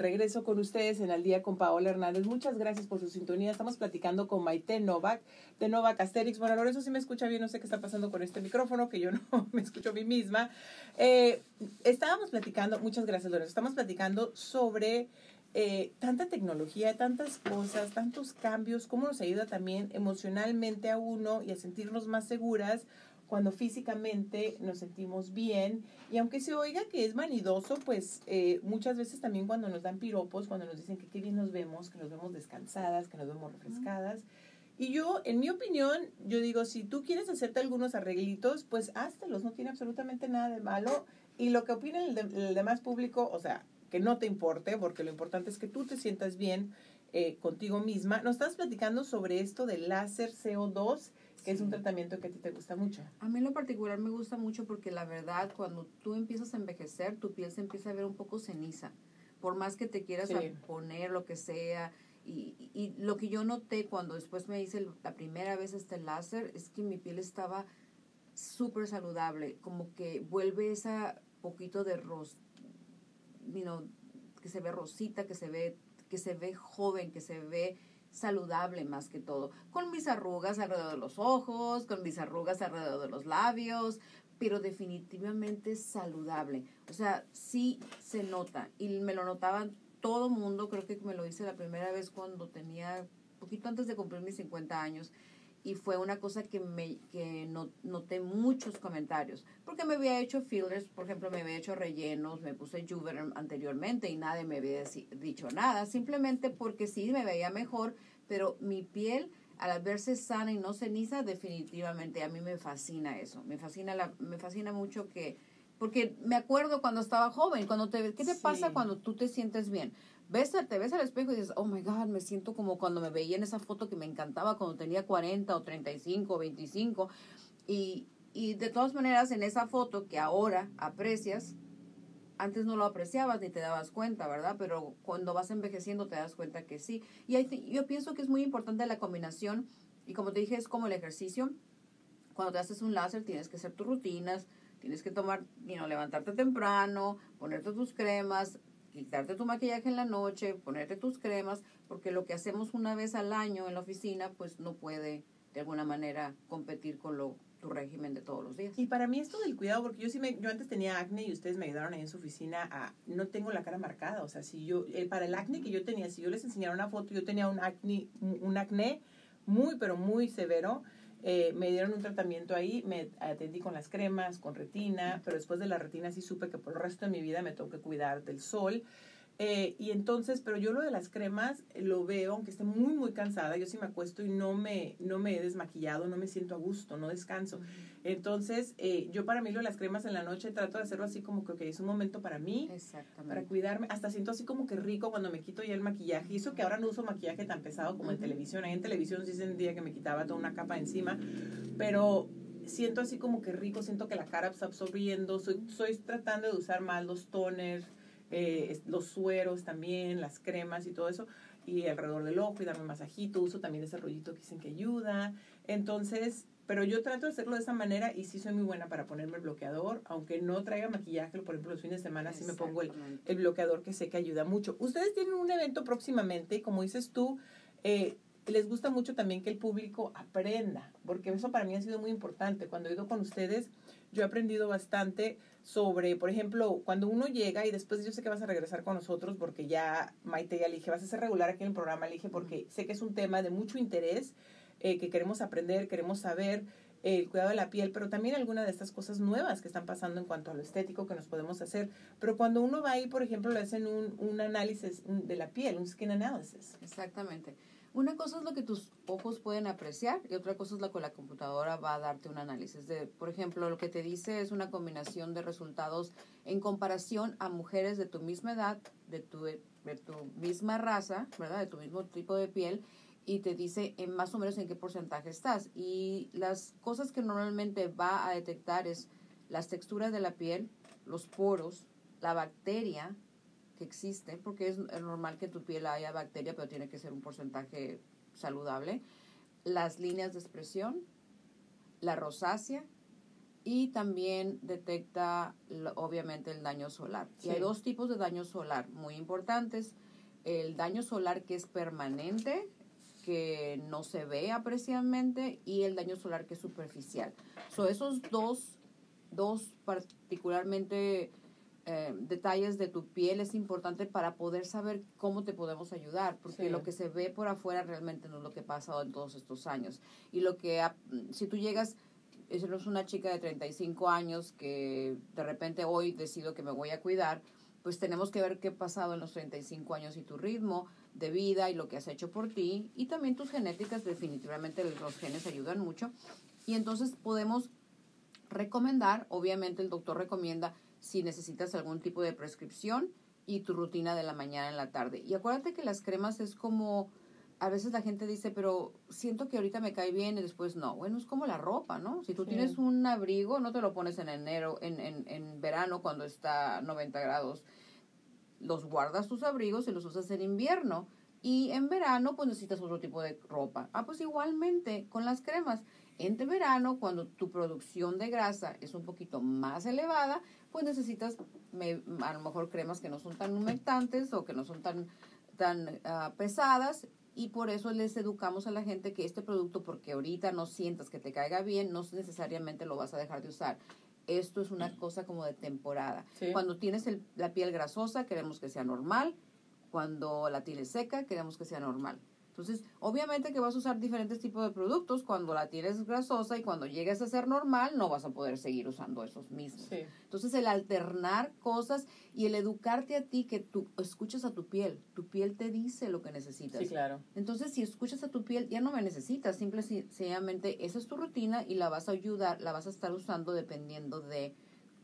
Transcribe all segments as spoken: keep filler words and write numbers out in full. Regreso con ustedes en Al Día con Paola Hernández. Muchas gracias por su sintonía. Estamos platicando con Maite Nowak de Nowak Aesthetics. Bueno, Lorenzo, si me escucha bien, no sé qué está pasando con este micrófono, que yo no me escucho a mí misma. Eh, estábamos platicando, muchas gracias, Lorenzo, estamos platicando sobre eh, tanta tecnología, tantas cosas, tantos cambios, cómo nos ayuda también emocionalmente a uno y a sentirnos más seguras cuando físicamente nos sentimos bien. Y aunque se oiga que es vanidoso, pues eh, muchas veces también cuando nos dan piropos, cuando nos dicen que qué bien nos vemos, que nos vemos descansadas, que nos vemos refrescadas. Y yo, en mi opinión, yo digo, si tú quieres hacerte algunos arreglitos, pues háztelos, no tiene absolutamente nada de malo. Y lo que opina el, de, el demás público, o sea, que no te importe, porque lo importante es que tú te sientas bien eh, contigo misma. Nos estás platicando sobre esto del láser C O dos, que sí. Es un tratamiento que a ti te gusta mucho. A mí en lo particular me gusta mucho porque la verdad, cuando tú empiezas a envejecer, tu piel se empieza a ver un poco ceniza. Por más que te quieras sí. poner lo que sea. Y, y, y lo que yo noté cuando después me hice la primera vez este láser es que mi piel estaba súper saludable. Como que vuelve esa poquito de ros... You know, que se ve rosita, que se ve, que se ve joven, que se ve saludable más que todo, con mis arrugas alrededor de los ojos, con mis arrugas alrededor de los labios, pero definitivamente saludable. O sea, sí se nota y me lo notaban todo mundo. Creo que me lo hice la primera vez cuando tenía, poquito antes de cumplir mis cincuenta años, y fue una cosa que me que no, noté muchos comentarios, porque me había hecho fillers, por ejemplo, me había hecho rellenos, me puse Juvederm anteriormente y nadie me había dicho nada, simplemente porque sí me veía mejor, pero mi piel al verse sana y no ceniza, definitivamente a mí me fascina eso, me fascina la, me fascina mucho que, porque me acuerdo cuando estaba joven, cuando te ¿qué te sí. pasa cuando tú te sientes bien? Ves, te ves al espejo y dices, oh my God, me siento como cuando me veía en esa foto que me encantaba cuando tenía cuarenta o treinta y cinco o veinticinco. Y, y de todas maneras, en esa foto que ahora aprecias, antes no lo apreciabas ni te dabas cuenta, ¿verdad? Pero cuando vas envejeciendo te das cuenta que sí. Y yo pienso que es muy importante la combinación. Y como te dije, es como el ejercicio. Cuando te haces un láser tienes que hacer tus rutinas, tienes que tomar, you know, levantarte temprano, ponerte tus cremas, quitarte tu maquillaje en la noche, ponerte tus cremas, porque lo que hacemos una vez al año en la oficina, pues no puede de alguna manera competir con lo, tu régimen de todos los días. Y para mí esto del cuidado, porque yo sí me, yo antes tenía acné y ustedes me ayudaron ahí en su oficina a, no tengo la cara marcada, o sea, si yo, eh, para el acné que yo tenía, si yo les enseñara una foto, yo tenía un acné, un acné muy, pero muy severo. Eh, me dieron un tratamiento ahí, me atendí con las cremas, con retina, pero después de la retina sí supe que por el resto de mi vida me tengo que cuidar del sol. Eh, y entonces, pero yo lo de las cremas lo veo, aunque esté muy, muy cansada, yo sí me acuesto y no me, no me he desmaquillado, no me siento a gusto, no descanso. Entonces, eh, yo para mí lo de las cremas en la noche trato de hacerlo así como que okay, es un momento para mí, para cuidarme. Hasta siento así como que rico cuando me quito ya el maquillaje. Y eso que ahora no uso maquillaje tan pesado como uh-huh. en televisión. Ahí en televisión sí sentía que me quitaba toda una capa encima, pero siento así como que rico, siento que la cara está absorbiendo. Soy, soy tratando de usar más los toners, Eh, los sueros también, las cremas y todo eso, y alrededor del ojo y darme masajito, uso también ese rollito que dicen que ayuda. Entonces, pero yo trato de hacerlo de esa manera y sí soy muy buena para ponerme el bloqueador, aunque no traiga maquillaje, por ejemplo los fines de semana sí me pongo el, el bloqueador, que sé que ayuda mucho. Ustedes tienen un evento próximamente y como dices tú, eh, les gusta mucho también que el público aprenda, porque eso para mí ha sido muy importante. Cuando he ido con ustedes, yo he aprendido bastante sobre, por ejemplo, cuando uno llega y después yo sé que vas a regresar con nosotros porque ya, Maite, ya le dije, vas a ser regular aquí en el programa, le dije, porque sé que es un tema de mucho interés, eh, que queremos aprender, queremos saber eh, el cuidado de la piel, pero también alguna de estas cosas nuevas que están pasando en cuanto a lo estético que nos podemos hacer. Pero cuando uno va ahí, por ejemplo, le hacen un, un análisis de la piel, un skin analysis. Exactamente. Una cosa es lo que tus ojos pueden apreciar y otra cosa es lo que la computadora va a darte un análisis. De, por ejemplo, lo que te dice es una combinación de resultados en comparación a mujeres de tu misma edad, de tu, de tu misma raza, ¿verdad? De tu mismo tipo de piel, y te dice en más o menos en qué porcentaje estás. Y las cosas que normalmente va a detectar es las texturas de la piel, los poros, la bacteria que existe, porque es normal que tu piel haya bacteria, pero tiene que ser un porcentaje saludable. Las líneas de expresión, la rosácea, y también detecta obviamente el daño solar. Sí. Y hay dos tipos de daño solar muy importantes. El daño solar que es permanente, que no se ve apreciablemente, y el daño solar que es superficial. So, esos dos, dos particularmente eh, detalles de tu piel es importante para poder saber cómo te podemos ayudar, porque sí. lo que se ve por afuera realmente no es lo que ha pasado en todos estos años. Y lo que, ha, si tú llegas... es una chica de treinta y cinco años que de repente hoy decido que me voy a cuidar, pues tenemos que ver qué ha pasado en los treinta y cinco años y tu ritmo de vida y lo que has hecho por ti, y también tus genéticas. Definitivamente los genes ayudan mucho, y entonces podemos recomendar, obviamente el doctor recomienda si necesitas algún tipo de prescripción y tu rutina de la mañana en la tarde. Y acuérdate que las cremas es como... a veces la gente dice, pero siento que ahorita me cae bien y después no. Bueno, es como la ropa, ¿no? Si tú sí. tienes un abrigo, no te lo pones en enero, en, en, en verano cuando está noventa grados. Los guardas tus abrigos y los usas en invierno. Y en verano, pues necesitas otro tipo de ropa. Ah, pues igualmente con las cremas. Entre verano, cuando tu producción de grasa es un poquito más elevada, pues necesitas me, a lo mejor cremas que no son tan humectantes o que no son tan, tan uh, pesadas. Y por eso les educamos a la gente que este producto, porque ahorita no sientas que te caiga bien, no necesariamente lo vas a dejar de usar. Esto es una cosa como de temporada. Sí. Cuando tienes el, la piel grasosa, queremos que sea normal. Cuando la tienes seca, queremos que sea normal. Entonces, obviamente que vas a usar diferentes tipos de productos. Cuando la tienes grasosa y cuando llegues a ser normal, no vas a poder seguir usando esos mismos. Sí. Entonces, el alternar cosas y el educarte a ti, que tú escuchas a tu piel. Tu piel te dice lo que necesitas. Sí, claro. Entonces, si escuchas a tu piel, ya no me necesitas. Simple y sencillamente, esa es tu rutina y la vas a ayudar, la vas a estar usando dependiendo de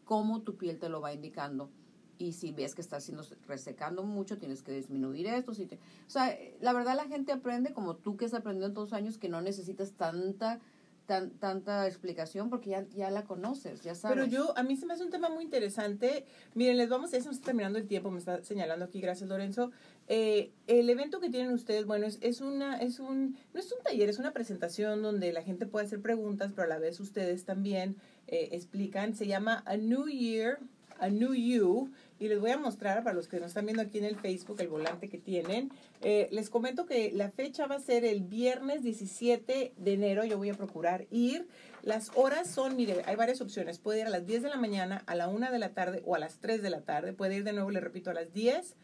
cómo tu piel te lo va indicando. Y si ves que está siendo resecando mucho, tienes que disminuir esto. Si te, o sea, la verdad la gente aprende, como tú que has aprendido en todos los años, que no necesitas tanta tan, tanta explicación porque ya, ya la conoces, ya sabes. Pero yo, a mí se me hace un tema muy interesante. Miren, les vamos, ya se nos está terminando el tiempo, me está señalando aquí, gracias Lorenzo. Eh, el evento que tienen ustedes, bueno, es, es una, es un, no es un taller, es una presentación donde la gente puede hacer preguntas, pero a la vez ustedes también eh, explican. Se llama A New Year... A New You, y les voy a mostrar para los que nos están viendo aquí en el Facebook el volante que tienen. Eh, les comento que la fecha va a ser el viernes diecisiete de enero, yo voy a procurar ir. Las horas son, mire, hay varias opciones, puede ir a las diez de la mañana, a la una de la tarde o a las tres de la tarde, puede ir de nuevo, les repito, a las diez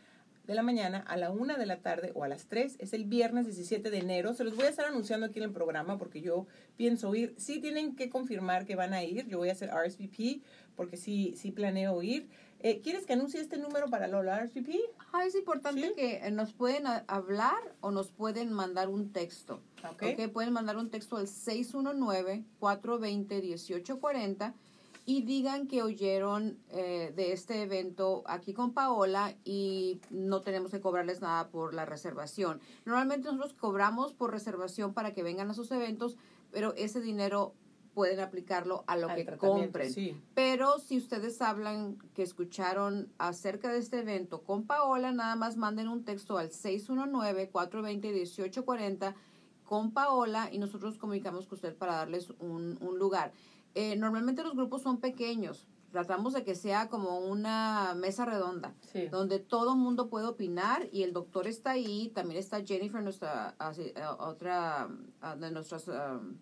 de la mañana, a la una de la tarde o a las tres. Es el viernes diecisiete de enero. Se los voy a estar anunciando aquí en el programa porque yo pienso ir. Sí tienen que confirmar que van a ir. Yo voy a hacer R S V P porque sí, sí planeo ir. Eh, ¿Quieres que anuncie este número para Lola R S V P? Ah, es importante ¿Sí? que nos pueden hablar o nos pueden mandar un texto. Ok. okay pueden mandar un texto al seis uno nueve, cuatro dos cero, uno ocho cuatro cero. Y digan que oyeron eh, de este evento aquí con Paola y no tenemos que cobrarles nada por la reservación. Normalmente nosotros cobramos por reservación para que vengan a sus eventos, pero ese dinero pueden aplicarlo a lo Al que compren. Sí. Pero si ustedes hablan que escucharon acerca de este evento con Paola, nada más manden un texto al seis uno nueve, cuatro dos cero, uno ocho cuatro cero con Paola y nosotros comunicamos con usted para darles un, un lugar. Eh, normalmente los grupos son pequeños, tratamos de que sea como una mesa redonda, sí. donde todo mundo puede opinar y el doctor está ahí, también está Jennifer, nuestra otra de nuestras um,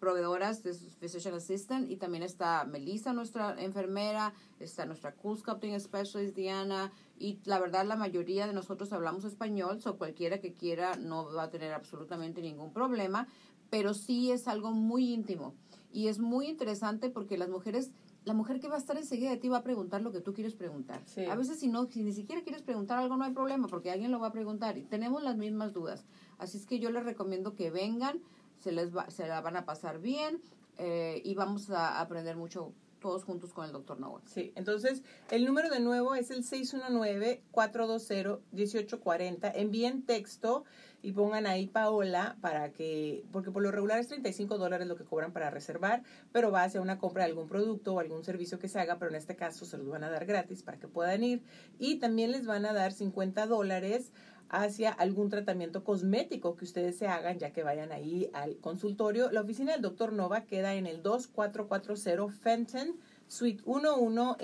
proveedoras de Physician Assistant, y también está Melissa, nuestra enfermera, está nuestra CoolSculpting Specialist, Diana, y la verdad la mayoría de nosotros hablamos español, so cualquiera que quiera no va a tener absolutamente ningún problema, pero sí es algo muy íntimo. Y es muy interesante porque las mujeres, la mujer que va a estar enseguida de ti va a preguntar lo que tú quieres preguntar. Sí. A veces si no, si ni siquiera quieres preguntar algo, no hay problema porque alguien lo va a preguntar y tenemos las mismas dudas. Así es que yo les recomiendo que vengan, se les va, se la van a pasar bien eh, y vamos a aprender mucho todos juntos con el doctor Nowak. Sí, entonces el número de nuevo es el seis uno nueve, cuatro dos cero, uno ocho cuatro cero. Envíen texto y pongan ahí Paola para que, porque por lo regular es treinta y cinco dólares lo que cobran para reservar, pero va a ser una compra de algún producto o algún servicio que se haga, pero en este caso se los van a dar gratis para que puedan ir. Y también les van a dar cincuenta dólares hacia algún tratamiento cosmético que ustedes se hagan ya que vayan ahí al consultorio. La oficina del doctor Nowak queda en el dos cuatro cuatro cero Fenton, Suite once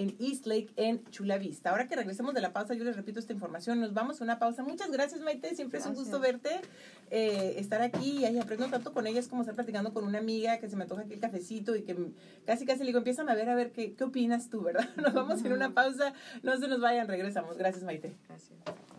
en Eastlake, en Chula Vista. Ahora que regresemos de la pausa, yo les repito esta información. Nos vamos a una pausa. Muchas gracias, Maite. Siempre gracias. Es un gusto verte, eh, estar aquí. Ay, aprendo tanto con ella. Es como estar platicando con una amiga que se me antoja aquí el cafecito y que casi casi le digo, empiezan a ver, a ver, ¿qué, qué opinas tú, verdad? Nos vamos uh-huh. en una pausa. No se nos vayan, regresamos. Gracias, Maite. Gracias.